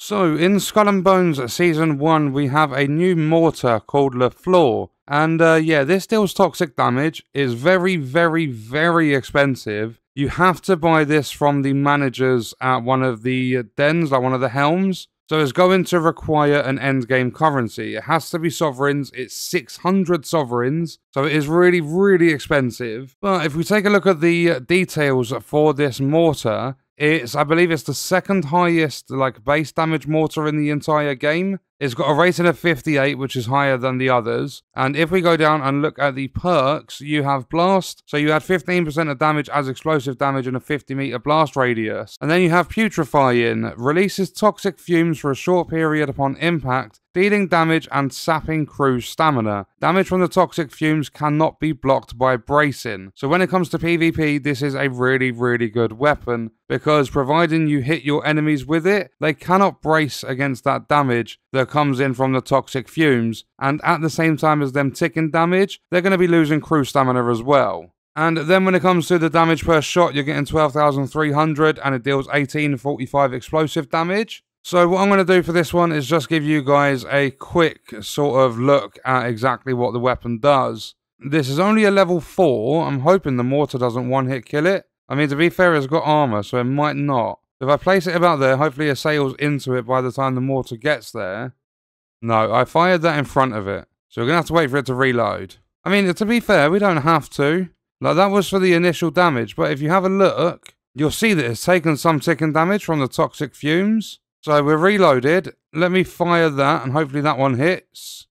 So, in Skull and Bones Season 1, we have a new mortar called Le Fleau. And yeah, this deals toxic damage, is very, very, very expensive. You have to buy this from the managers at one of the dens, like one of the helms. So it's going to require an endgame currency. It has to be sovereigns. It's 600 sovereigns. So it is really, really expensive. But if we take a look at the details for this mortar, I believe it's the second highest like base damage mortar in the entire game. It's got a rating of 58, which is higher than the others. And if we go down and look at the perks, you have Blast. So you add 15% of damage as explosive damage and a 50-meter blast radius. And then you have Putrefying. Releases toxic fumes for a short period upon impact, dealing damage and sapping crew stamina. Damage from the toxic fumes cannot be blocked by bracing. So when it comes to PvP, this is a really, really good weapon, because providing you hit your enemies with it, they cannot brace against that damage that comes in from the toxic fumes, and at the same time as them ticking damage, they're going to be losing crew stamina as well. And then when it comes to the damage per shot, you're getting 12,300 and it deals 1845 explosive damage. So what I'm going to do for this one is just give you guys a quick sort of look at exactly what the weapon does. This is only a level 4. I'm hoping the mortar doesn't one-hit kill it. I mean, to be fair, it's got armor, so it might not. If I place it about there, hopefully it sails into it by the time the mortar gets there. No, I fired that in front of it. So we're going to have to wait for it to reload. I mean, to be fair, we don't have to. Like, that was for the initial damage, but if you have a look, you'll see that it's taken some ticking damage from the toxic fumes. So we're reloaded. Let me fire that, and hopefully that one hits.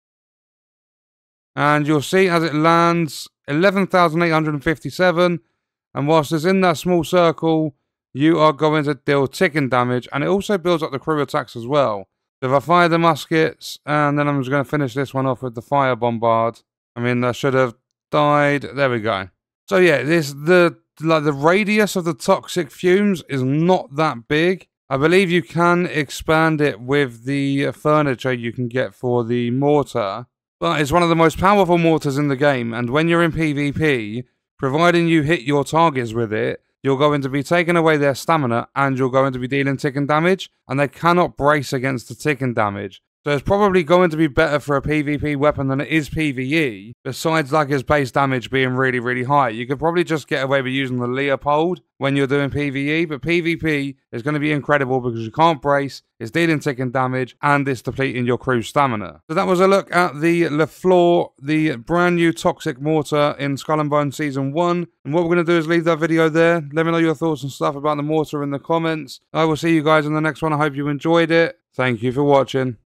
And you'll see as it lands, 11,857. And whilst it's in that small circle, you are going to deal ticking damage, and it also builds up the crew attacks as well. So if I fire the muskets, and then I'm just going to finish this one off with the fire bombard. I mean, that should have died. There we go. So yeah, the radius of the toxic fumes is not that big. I believe you can expand it with the furniture you can get for the mortar, but it's one of the most powerful mortars in the game, and when you're in PvP, providing you hit your targets with it, you're going to be taking away their stamina and you're going to be dealing ticking damage, and they cannot brace against the ticking damage. So it's probably going to be better for a PvP weapon than it is PvE, besides like its base damage being really, really high. You could probably just get away with using the Leopold when you're doing PvE, but PvP is going to be incredible because you can't brace, it's dealing ticking damage, and it's depleting your crew's stamina. So that was a look at the Le Fleau, the brand new toxic mortar in Skull and Bones Season 1. And what we're going to do is leave that video there. Let me know your thoughts and stuff about the mortar in the comments. I will see you guys in the next one. I hope you enjoyed it. Thank you for watching.